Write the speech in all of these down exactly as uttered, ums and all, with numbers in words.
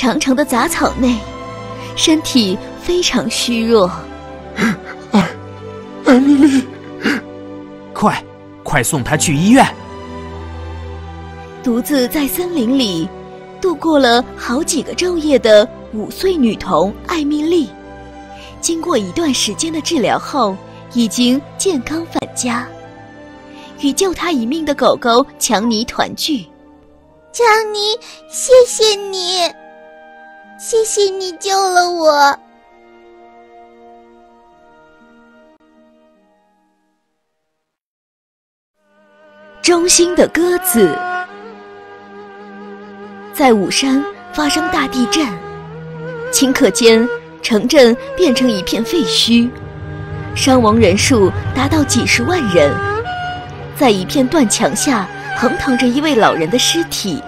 长长的杂草内，身体非常虚弱。艾艾米丽，快，快送她去医院！独自在森林里度过了好几个昼夜的五岁女童艾米丽，经过一段时间的治疗后，已经健康返家，与救她一命的狗狗强尼团聚。强尼，谢谢你，谢谢你救了我。忠心的鸽子。在武山发生大地震，顷刻间，城镇变成一片废墟，伤亡人数达到几十万人。在一片断墙下，横躺着一位老人的尸体，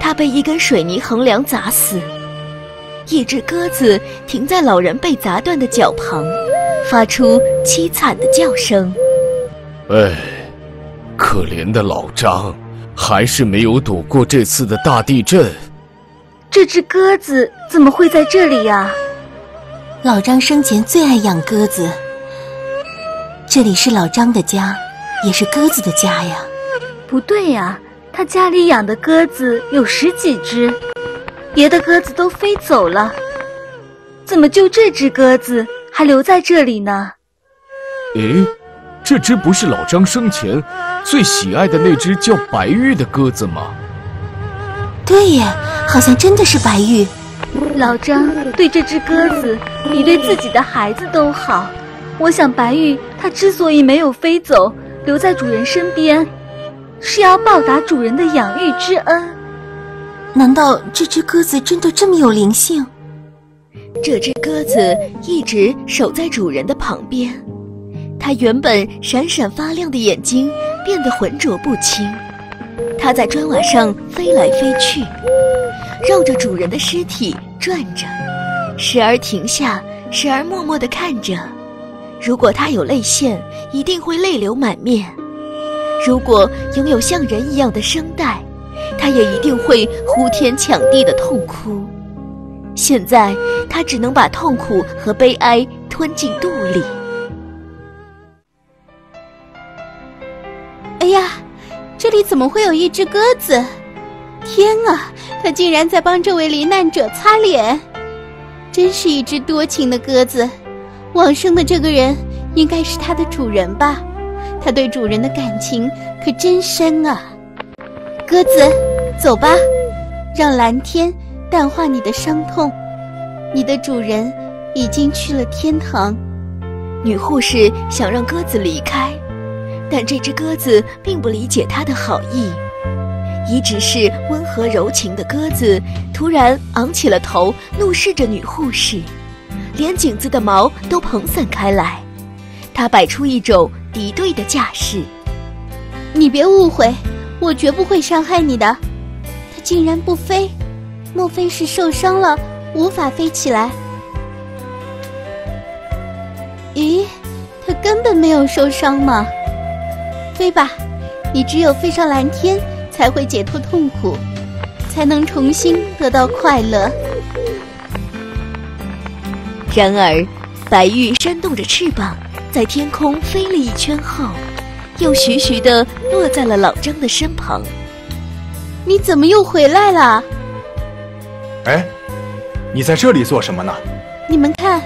他被一根水泥横梁砸死。一只鸽子停在老人被砸断的脚旁，发出凄惨的叫声。哎，可怜的老张，还是没有躲过这次的大地震。这只鸽子怎么会在这里呀？老张生前最爱养鸽子，这里是老张的家，也是鸽子的家呀。不对呀，他家里养的鸽子有十几只，别的鸽子都飞走了，怎么就这只鸽子还留在这里呢？诶，这只不是老张生前最喜爱的那只叫白玉的鸽子吗？对耶，好像真的是白玉。老张对这只鸽子比对自己的孩子都好，我想白玉它之所以没有飞走，留在主人身边，是要报答主人的养育之恩。难道这只鸽子真的这么有灵性？这只鸽子一直守在主人的旁边，它原本闪闪发亮的眼睛变得浑浊不清，它在砖瓦上飞来飞去，绕着主人的尸体转着，时而停下，时而默默地看着。如果它有泪腺，一定会泪流满面；如果拥有像人一样的声带，他也一定会呼天抢地的痛哭。现在他只能把痛苦和悲哀吞进肚里。哎呀，这里怎么会有一只鸽子？天啊，它竟然在帮这位罹难者擦脸，真是一只多情的鸽子。往生的这个人应该是它的主人吧，它对主人的感情可真深啊。鸽子，走吧，让蓝天淡化你的伤痛，你的主人已经去了天堂。女护士想让鸽子离开，但这只鸽子并不理解她的好意。一直是温和柔情的鸽子突然昂起了头，怒视着女护士，连颈子的毛都蓬散开来，她摆出一种敌对的架势。你别误会，我绝不会伤害你的。它竟然不飞，莫非是受伤了无法飞起来？咦，它根本没有受伤嘛！飞吧，你只有飞上蓝天，才会解脱痛苦，才能重新得到快乐。然而，白玉扇动着翅膀，在天空飞了一圈后，又徐徐地落在了老张的身旁。你怎么又回来了？哎，你在这里做什么呢？你们看，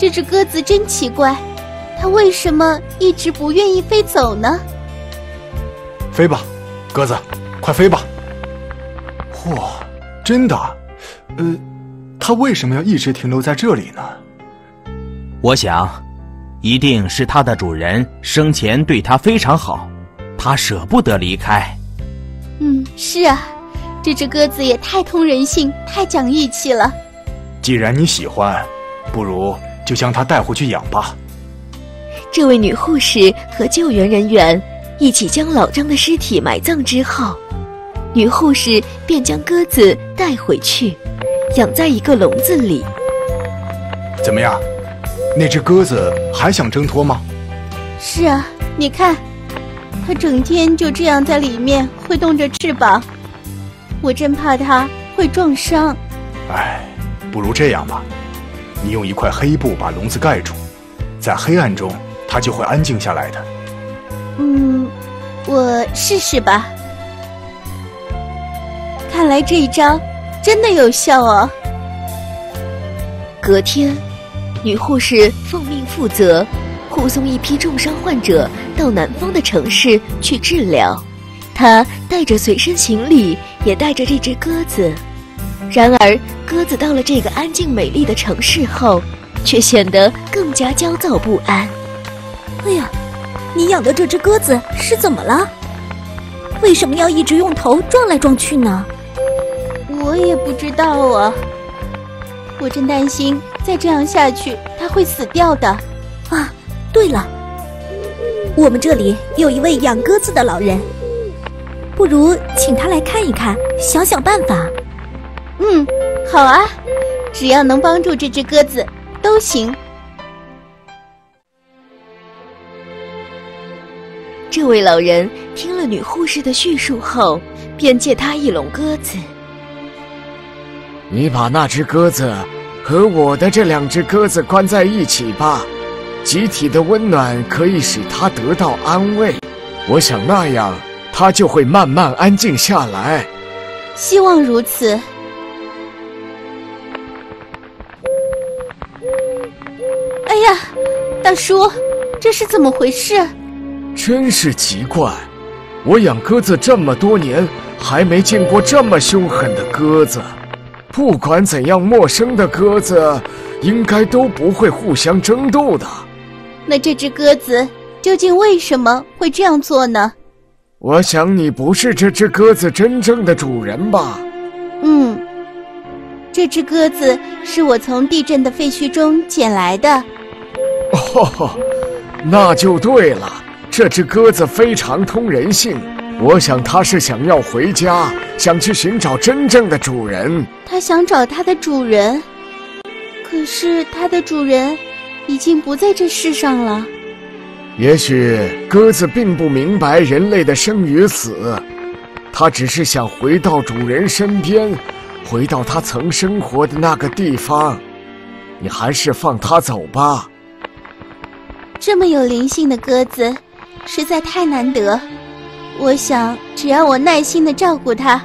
这只鸽子真奇怪，它为什么一直不愿意飞走呢？飞吧，鸽子，快飞吧！嚯、哦，真的？呃，它为什么要一直停留在这里呢？我想一定是它的主人生前对它非常好，它舍不得离开。嗯，是啊，这只鸽子也太通人性，太讲义气了。既然你喜欢，不如就将它带回去养吧。这位女护士和救援人员一起将老张的尸体埋葬之后，女护士便将鸽子带回去，养在一个笼子里。怎么样？那只鸽子还想挣脱吗？是啊，你看，它整天就这样在里面挥动着翅膀，我真怕它会撞伤。哎，不如这样吧，你用一块黑布把笼子盖住，在黑暗中它就会安静下来的。嗯，我试试吧。看来这一招真的有效哦。隔天，女护士奉命负责护送一批重伤患者到南方的城市去治疗。她带着随身行李，也带着这只鸽子。然而，鸽子到了这个安静美丽的城市后，却显得更加焦躁不安。哎呀，你养的这只鸽子是怎么了？为什么要一直用头撞来撞去呢？我也不知道啊。我真担心再这样下去它会死掉的。啊，对了，我们这里有一位养鸽子的老人，不如请他来看一看，想想办法。嗯，好啊，只要能帮助这只鸽子都行。这位老人听了女护士的叙述后，便借她一笼鸽子。你把那只鸽子和我的这两只鸽子关在一起吧，集体的温暖可以使它得到安慰，我想那样它就会慢慢安静下来。希望如此。哎呀，大叔，这是怎么回事？真是奇怪，我养鸽子这么多年，还没见过这么凶狠的鸽子。不管怎样，陌生的鸽子应该都不会互相争斗的。那这只鸽子究竟为什么会这样做呢？我想你不是这只鸽子真正的主人吧？嗯，这只鸽子是我从地震的废墟中捡来的。哦，那就对了。这只鸽子非常通人性，我想它是想要回家，想去寻找真正的主人。它想找它的主人，可是它的主人已经不在这世上了。也许鸽子并不明白人类的生与死，它只是想回到主人身边，回到它曾生活的那个地方。你还是放它走吧。这么有灵性的鸽子实在太难得，我想只要我耐心地照顾它，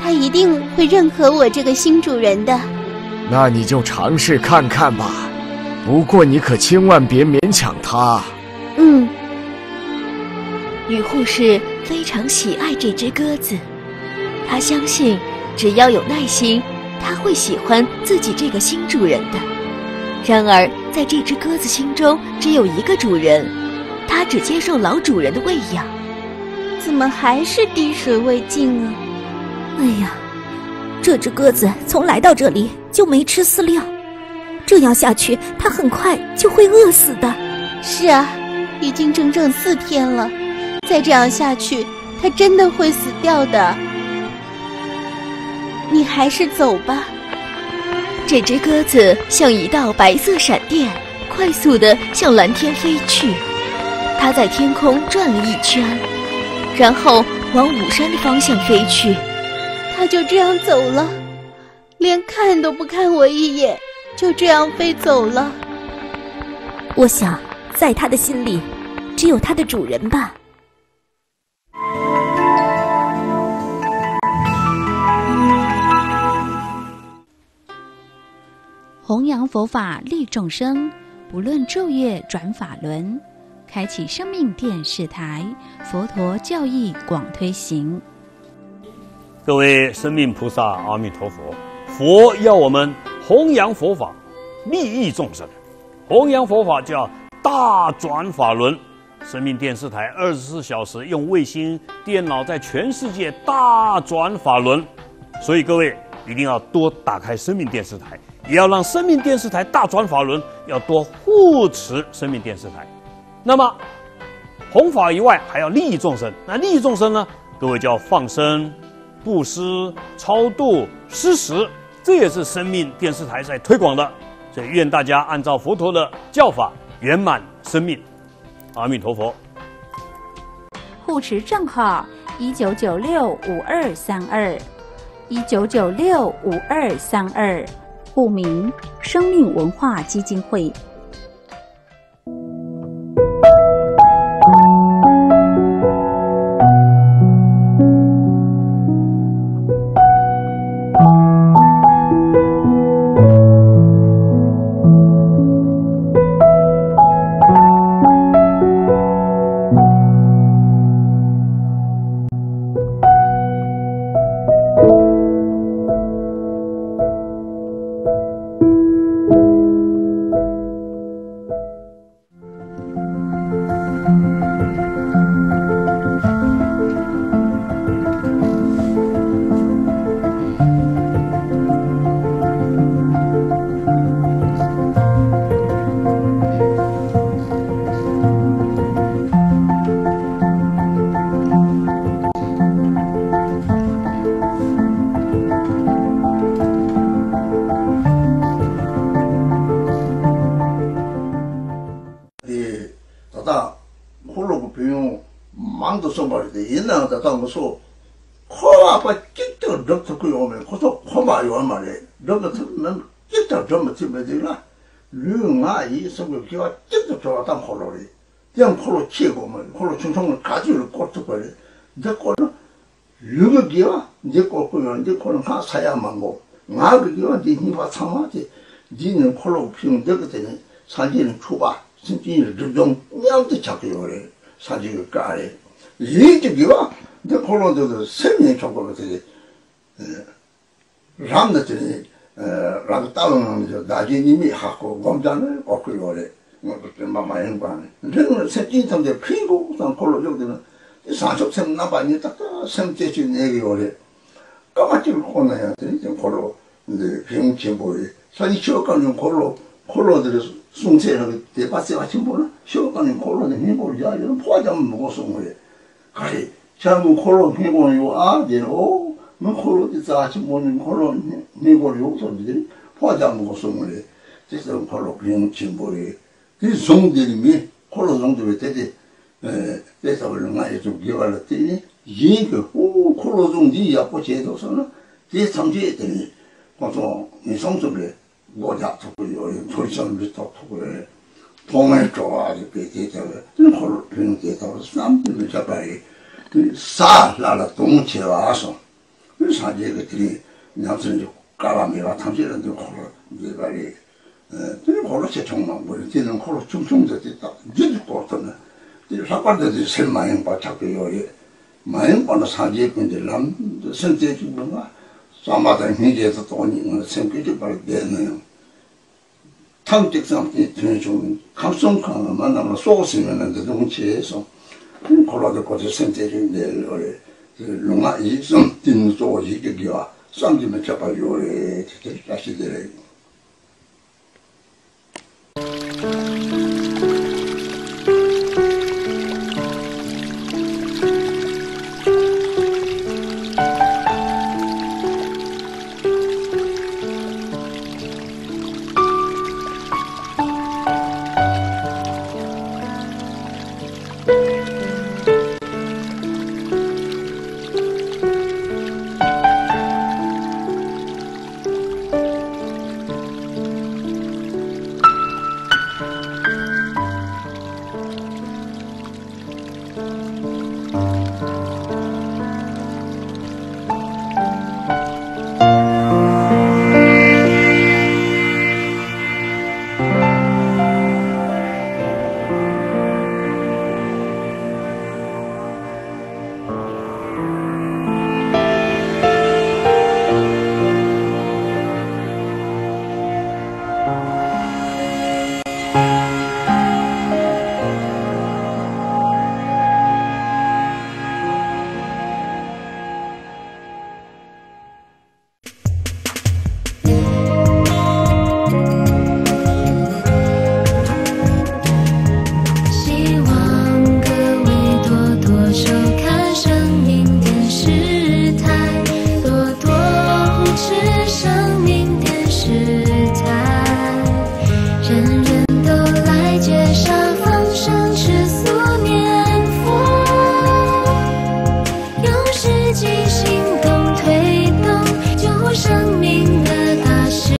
它一定会认可我这个新主人的。那你就尝试看看吧，不过你可千万别勉强它。嗯。女护士非常喜爱这只鸽子，她相信只要有耐心，它会喜欢自己这个新主人的。然而在这只鸽子心中只有一个主人，它只接受老主人的喂养。怎么还是滴水未进啊？哎呀，这只鸽子从来到这里就没吃饲料，这样下去它很快就会饿死的。是啊，已经整整四天了，再这样下去它真的会死掉的。你还是走吧。这只鸽子像一道白色闪电，快速地向蓝天飞去。它在天空转了一圈，然后往武山的方向飞去。它就这样走了，连看都不看我一眼，就这样飞走了。我想，在它的心里，只有它的主人吧。弘扬佛法利众生，不论昼夜转法轮，开启生命电视台，佛陀教义广推行。各位生命菩萨，阿弥陀佛。佛要我们弘扬佛法，利益众生。弘扬佛法叫大转法轮。生命电视台二十四小时用卫星、电脑在全世界大转法轮，所以各位一定要多打开生命电视台。也要让生命电视台大转法轮，要多护持生命电视台。那么，弘法以外还要利益众生。那利益众生呢？各位就要放生、布施、超度、施食，这也是生命电视台在推广的。所以，愿大家按照佛陀的教法圆满生命。阿弥陀佛。护持正号一九九六五二三二。一九九六五二三二，户名生命文化基金会。그래서 코앞에 끼떡 럭떡 오면 그래서 코마 요말에 럭떡은 끼떡 좀 집어들라 류마 이 성격기와 끼떡 좋았다 홀로리 그냥 홀로 치고 홀로 충성을 가지고 꼴떡 걸려 내 꼴은 류기와 내 꼴꾸면 내 꼴은 가 사야만 고 나그기와 네 힘과 상하지 니는 홀로 피운 내 그때는 사진을 추바 진진을 르종 냠도 잡고 그래 사진을 까래 이기와 내 콜로도 세미니 초콜릿 람더니 람따는 나진님이 하고 검자는 어클로래 그때 마마인 반에 그는 세진한테 피고 산 콜로적들은 산속샘 나반이 딱 생제진 얘기오래 까마치를 혼내야 돼 이제 콜로 이제 병진보에 산이 쉬어가는 콜로 콜로들이 숭세하고 대바세 같은 보나 쉬어가는 콜로는 힘을 야기는 포화장 먹어서 그래 그래 자꾸 콜로 미고요 아데로 뭐 콜로지 자치 뭐는 콜로 미고요 소리들이 포장 고소물에 지금 콜로 그냥 진보에 이 종들이 콜로 종들이 되지 에 그래서 얼마나 좀 기억을 했더니 이거 오 콜로 종이 앞에 제도서는 이 성지들이 그래서 이 성수를 모자 두고요 돌선을 두고요 동해 좋아 이렇게 되잖아요 콜로 그냥 되다가 삼들을 잡아요 그 사라라 동체에 와서 그 사제들이 남선이 까라미와 탐지는데 콜로 네발이 그 콜로 제정만 뭐 되는 콜로 충충됐다 딱 늦고 어떤 이 사과들이 셀마행 바짝이요 마행반의 사제분들 남 선제지 뭔가 사마다 희재에서 돈이 생기지 바로 되네요 탐직상이 되는 좀 감성감을 만나면 속으시면 그 동체에서 콜라도 거기서 센터인데 그래 롱아 이좀 띵 쪼지 기와 쌍지면 잡아줘래 다시 들래